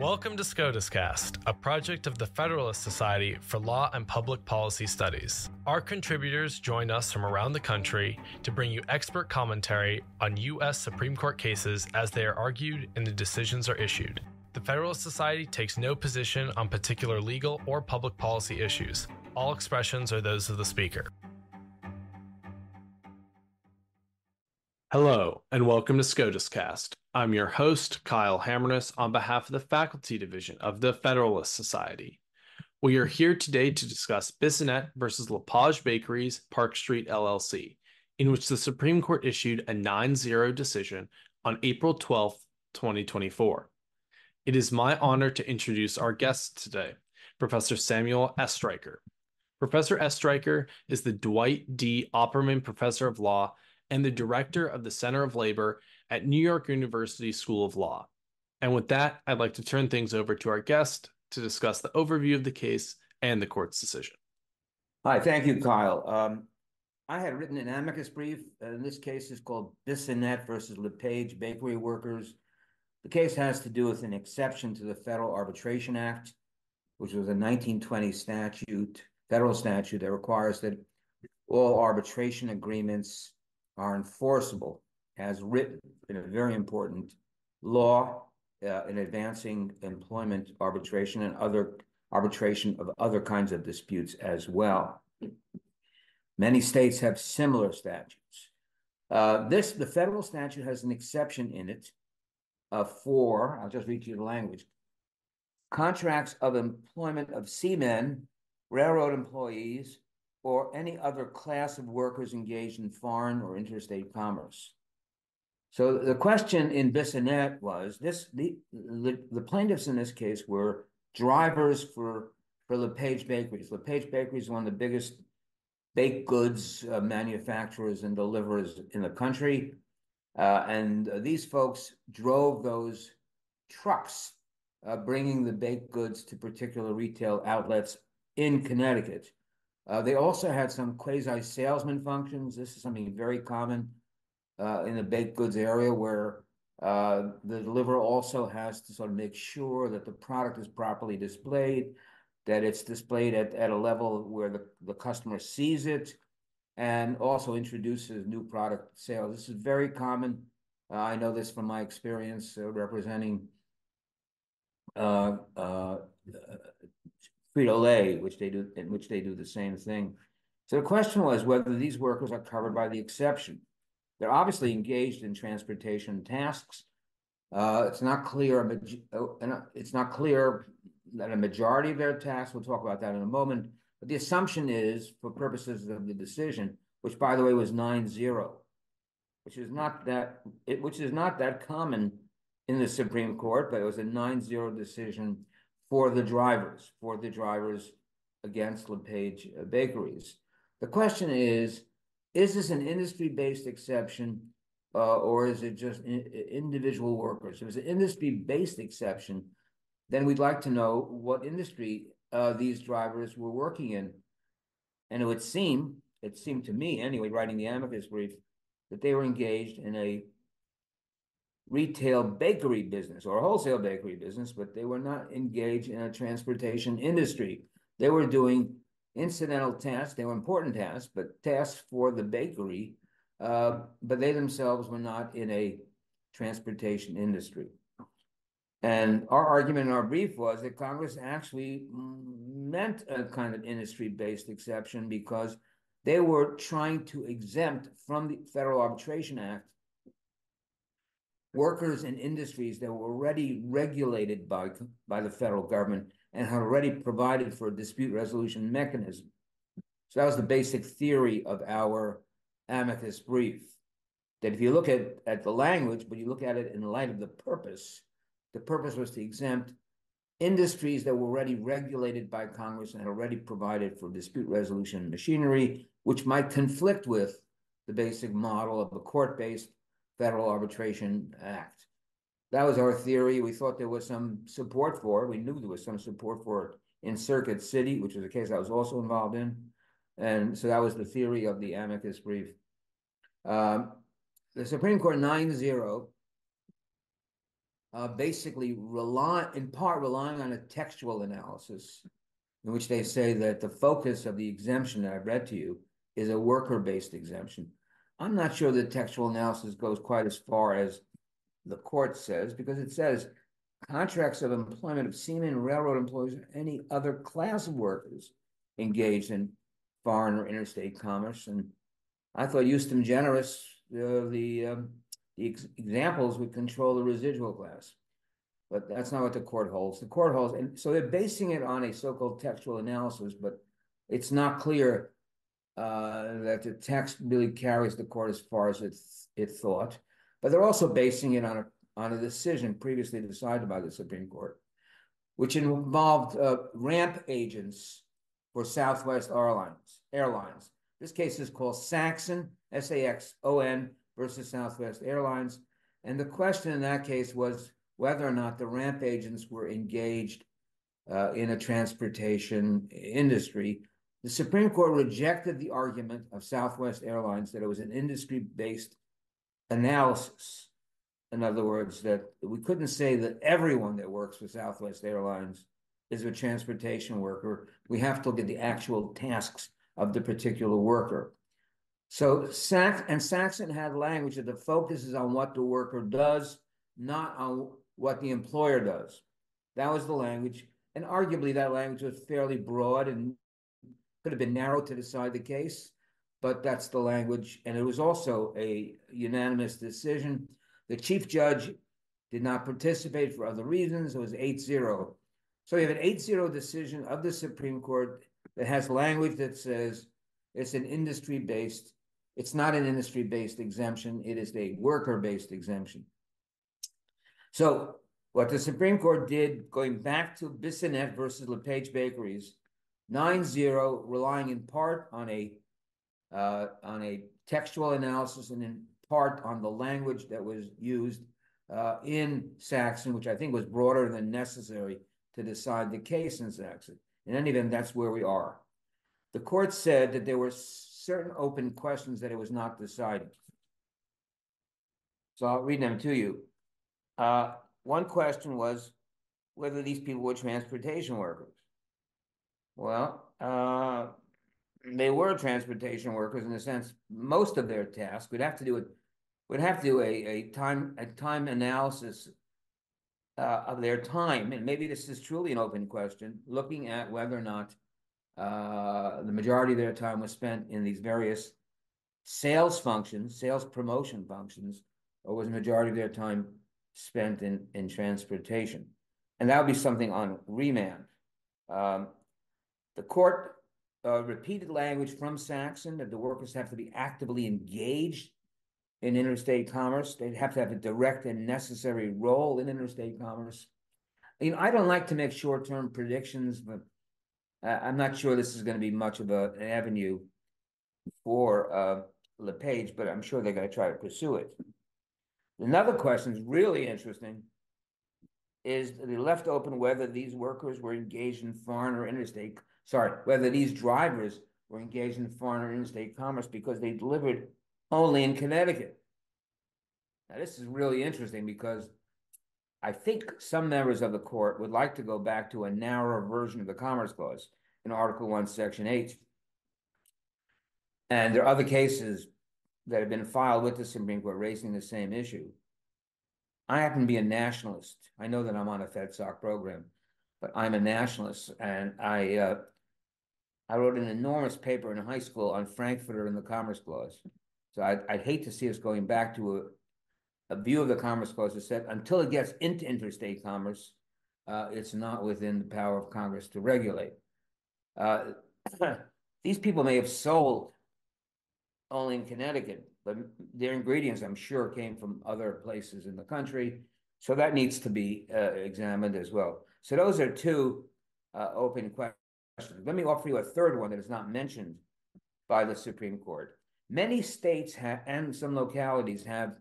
Welcome to SCOTUScast, a project of the Federalist Society for Law and Public Policy Studies. Our contributors join us from around the country to bring you expert commentary on U.S. Supreme Court cases as they are argued and the decisions are issued. The Federalist Society takes no position on particular legal or public policy issues. All expressions are those of the speaker. Hello, and welcome to SCOTUScast. I'm your host, Kyle Hammernuss, on behalf of the Faculty Division of the Federalist Society. We are here today to discuss Bissonnette v. LePage Bakeries Park Street LLC, in which the Supreme Court issued a 9-0 decision on April 12, 2024. It is my honor to introduce our guest today, Professor Samuel Estreicher. Professor Estreicher is the Dwight D. Opperman Professor of Law and the Director of the Center of Labor at New York University School of Law. And with that, I'd like to turn things over to our guest to discuss the overview of the case and the court's decision. Hi, thank you, Kyle. I had written an amicus brief, and this case is called Bissonnette versus LePage Bakery Workers. The case has to do with an exception to the Federal Arbitration Act, which was a 1920 statute, federal statute that requires that all arbitration agreements are enforceable as written, in a very important law in advancing employment arbitration and other arbitration of other kinds of disputes as well. Many states have similar statutes. The federal statute has an exception in it for, I'll just read you the language, contracts of employment of seamen, railroad employees, or any other class of workers engaged in foreign or interstate commerce. So the question in Bissonnette was, the plaintiffs in this case were drivers for LePage Bakeries. LePage Bakeries is one of the biggest baked goods manufacturers and deliverers in the country. And these folks drove those trucks, bringing the baked goods to particular retail outlets in Connecticut. They also had some quasi-salesman functions. This is something very common in the baked goods area, where the deliverer also has to sort of make sure that the product is properly displayed, that it's displayed at a level where the customer sees it, and also introduces new product sales. This is very common. I know this from my experience representing Frito-Lay, in which they do the same thing. So the question was whether these workers are covered by the exception. They're obviously engaged in transportation tasks. It's not clear that a majority of their tasks, we'll talk about that in a moment, but the assumption is, for purposes of the decision, which by the way was 9-0, which is not that common in the Supreme Court, but it was a 9-0 decision for the drivers against LePage Bakeries. The question is this an industry-based exception or is it just individual workers? If it's an industry-based exception, then we'd like to know what industry these drivers were working in. And it would seem, it seemed to me anyway, writing the amicus brief, that they were engaged in a retail bakery business or a wholesale bakery business, but they were not engaged in a transportation industry. They were doing incidental tasks. They were important tasks, but tasks for the bakery, but they themselves were not in a transportation industry. And our argument in our brief was that Congress actually meant a kind of industry-based exception because they were trying to exempt from the Federal Arbitration Act workers in industries that were already regulated by the federal government and had already provided for a dispute resolution mechanism. So that was the basic theory of our amicus brief, that if you look at the language, but you look at it in light of the purpose was to exempt industries that were already regulated by Congress and had already provided for dispute resolution machinery, which might conflict with the basic model of the court-based Federal Arbitration Act. That was our theory. We thought there was some support for it. We knew there was some support for it in Circuit City, which was a case I was also involved in. And so that was the theory of the amicus brief. The Supreme Court 9-0 basically in part relying on a textual analysis in which they say that the focus of the exemption that I've read to you is a worker-based exemption. I'm not sure the textual analysis goes quite as far as the court says, because it says contracts of employment of seamen, railroad employees, or any other class of workers engaged in foreign or interstate commerce. And I thought Euston Generous, the examples would control the residual class, but that's not what the court holds. The court holds, and so they're basing it on a so-called textual analysis, but it's not clear that the text really carries the court as far as it thought. But they're also basing it on a decision previously decided by the Supreme Court, which involved ramp agents for Southwest Airlines. This case is called Saxon, S-A-X-O-N, versus Southwest Airlines. And the question in that case was whether or not the ramp agents were engaged in a transportation industry. The Supreme Court rejected the argument of Southwest Airlines that it was an industry-based analysis. In other words, that we couldn't say that everyone that works for Southwest Airlines is a transportation worker. We have to look at the actual tasks of the particular worker. So Saxon had language that the focus is on what the worker does, not on what the employer does. That was the language. And arguably that language was fairly broad and could have been narrowed to decide the case, but that's the language. And it was also a unanimous decision. The chief judge did not participate for other reasons. It was 8-0. So you have an 8-0 decision of the Supreme Court that has language that says it's not an industry-based exemption. It is a worker-based exemption. So what the Supreme Court did, going back to Bissonnette versus LePage Bakeries, 9-0, relying in part on a textual analysis and in part on the language that was used in Saxon, which I think was broader than necessary to decide the case in Saxon. In any event, that's where we are. The court said that there were certain open questions that it was not decided. So I'll read them to you. One question was whether these people were transportation workers. Well, they were transportation workers in the sense most of their tasks would have to do a time analysis of their time, and maybe this is truly an open question, looking at whether or not the majority of their time was spent in these various sales functions, sales promotion functions, or was the majority of their time spent in transportation. And that would be something on remand. The court repeated language from Saxon that the workers have to be actively engaged in interstate commerce. They'd have to have a direct and necessary role in interstate commerce. You know, I don't like to make short-term predictions, but I'm not sure this is going to be much of an avenue for LePage, but I'm sure they're going to try to pursue it. Another question is really interesting, is they left open whether these workers were engaged in foreign or interstate, whether these drivers were engaged in foreign or interstate commerce because they delivered only in Connecticut. Now, this is really interesting because I think some members of the court would like to go back to a narrower version of the Commerce Clause in Article I, Section 8. And there are other cases that have been filed with the Supreme Court raising the same issue. I happen to be a nationalist. I know that I'm on a FedSoc program, but I'm a nationalist. And I wrote an enormous paper in high school on Frankfurter and the Commerce Clause. So I'd hate to see us going back to a view of the Commerce Clause that said until it gets into interstate commerce, it's not within the power of Congress to regulate. These people may have sold only in Connecticut, but their ingredients, I'm sure, came from other places in the country. So that needs to be examined as well. So those are two open questions. Let me offer you a third one that is not mentioned by the Supreme Court. Many states and some localities have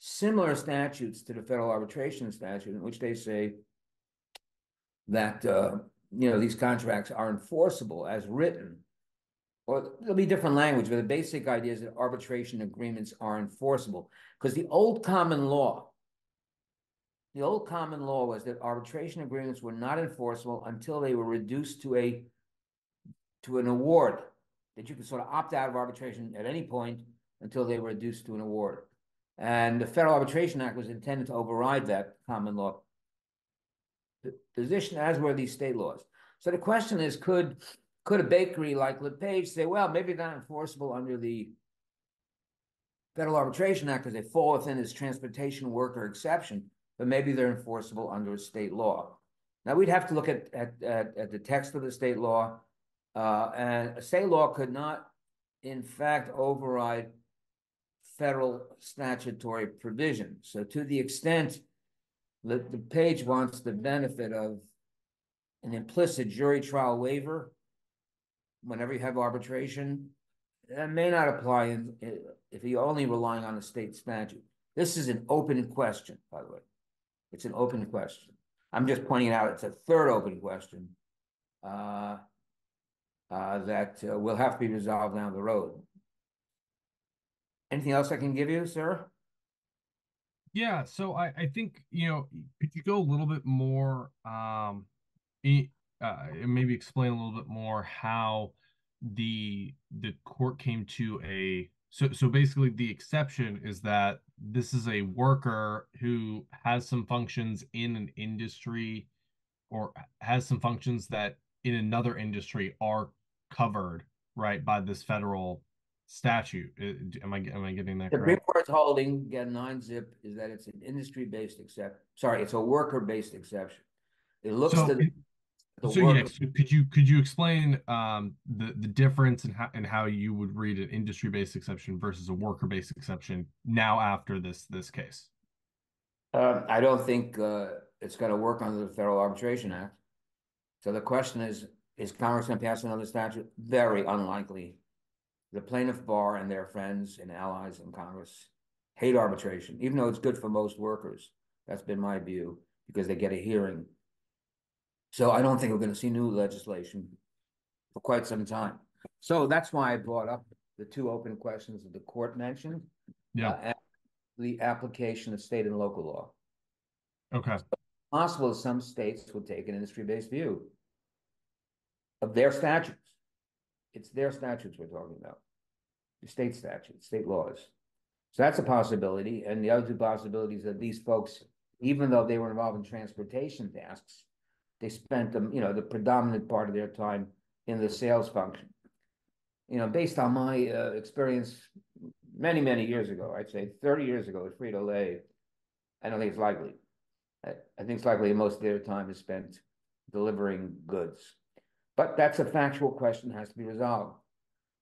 similar statutes to the Federal Arbitration Statute, in which they say that these contracts are enforceable as written. Or there'll be different language, but the basic idea is that arbitration agreements are enforceable because the old common law The old common law was that arbitration agreements were not enforceable until they were reduced to an award, that you could sort of opt out of arbitration at any point until they were reduced to an award. And the Federal Arbitration Act was intended to override that common law position, as were these state laws. So the question is, could a bakery like LePage say, well, maybe they're not enforceable under the Federal Arbitration Act because they fall within this transportation worker exception, but maybe they're enforceable under a state law. Now, we'd have to look at the text of the state law, and a state law could not, in fact, override federal statutory provision. So to the extent that LePage wants the benefit of an implicit jury trial waiver whenever you have arbitration, that may not apply if you're only relying on a state statute. This is an open question, by the way. It's an open question. I'm just pointing out it's a third open question that will have to be resolved down the road. Anything else I can give you, sir? Yeah, so I think, you know, could you go a little bit more, maybe explain a little bit more how the court came to a, so basically the exception is that this is a worker who has some functions in an industry or has some functions that in another industry are covered, right, by this federal statute. Am I getting that correct? The report's holding, again, 9-zip, is that it's an industry-based exception. Sorry, it's a worker-based exception. It looks so, to the so worker. Yeah, so could you explain the difference in how you would read an industry-based exception versus a worker-based exception now after this case? I don't think it's going to work under the Federal Arbitration Act. So the question is Congress going to pass another statute? Very unlikely. The plaintiff bar and their friends and allies in Congress hate arbitration, even though it's good for most workers. That's been my view, because they get a hearing. So I don't think we're going to see new legislation for quite some time. So that's why I brought up the two open questions that the court mentioned. Yeah. And the application of state and local law. Okay. So it's possible some states will take an industry-based view of their statutes. It's their statutes we're talking about, the state statutes, state laws. So that's a possibility. And the other two possibilities are these folks, even though they were involved in transportation tasks, they spent them, you know, the predominant part of their time in the sales function. You know, based on my experience many, many years ago, I'd say 30 years ago at Frito-Lay, I don't think it's likely. I think it's likely most of their time is spent delivering goods. But that's a factual question that has to be resolved.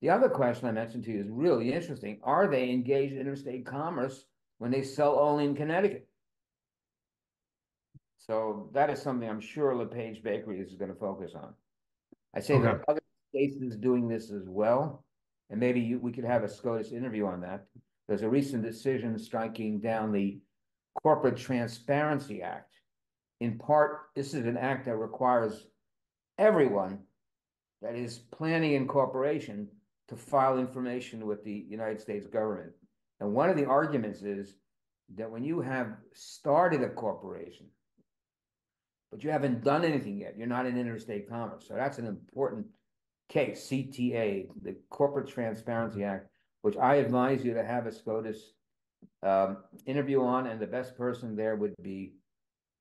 The other question I mentioned to you is really interesting. Are they engaged in interstate commerce when they sell only in Connecticut? So that is something I'm sure LePage Bakeries is going to focus on. I say there are other states doing this as well, and maybe we could have a SCOTUS interview on that. There's a recent decision striking down the Corporate Transparency Act. In part, this is an act that requires everyone that is planning incorporation to file information with the United States government. And one of the arguments is that when you have started a corporation, but you haven't done anything yet, you're not in interstate commerce. So that's an important case, CTA, the Corporate Transparency Act, which I advise you to have a SCOTUS interview on, and the best person there would be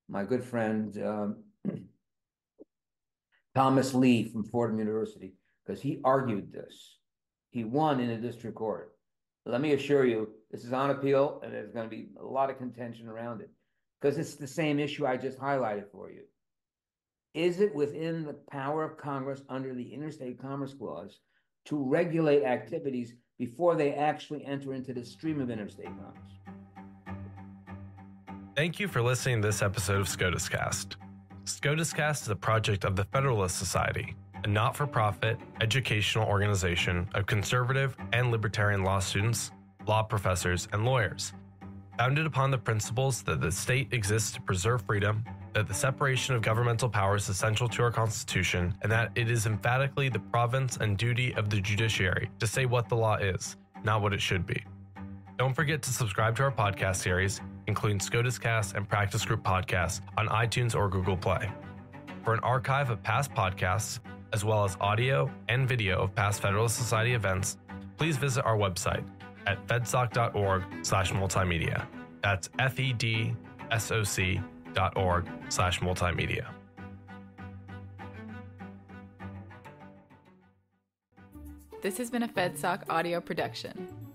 my good friend, Thomas Lee from Fordham University, because he argued this. He won in a district court. Let me assure you, this is on appeal, and there's going to be a lot of contention around it, because it's the same issue I just highlighted for you. Is it within the power of Congress under the Interstate Commerce Clause to regulate activities before they actually enter into the stream of interstate commerce? Thank you for listening to this episode of SCOTUScast. SCOTUScast is a project of the Federalist Society, a not-for-profit educational organization of conservative and libertarian law students, law professors, and lawyers, founded upon the principles that the state exists to preserve freedom, that the separation of governmental powers is essential to our Constitution, and that it is emphatically the province and duty of the judiciary to say what the law is, not what it should be. Don't forget to subscribe to our podcast series, including SCOTUScast and Practice Group Podcasts on iTunes or Google Play. For an archive of past podcasts, as well as audio and video of past Federalist Society events, please visit our website at fedsoc.org/multimedia. That's FEDSOC.org/multimedia. This has been a FedSoc audio production.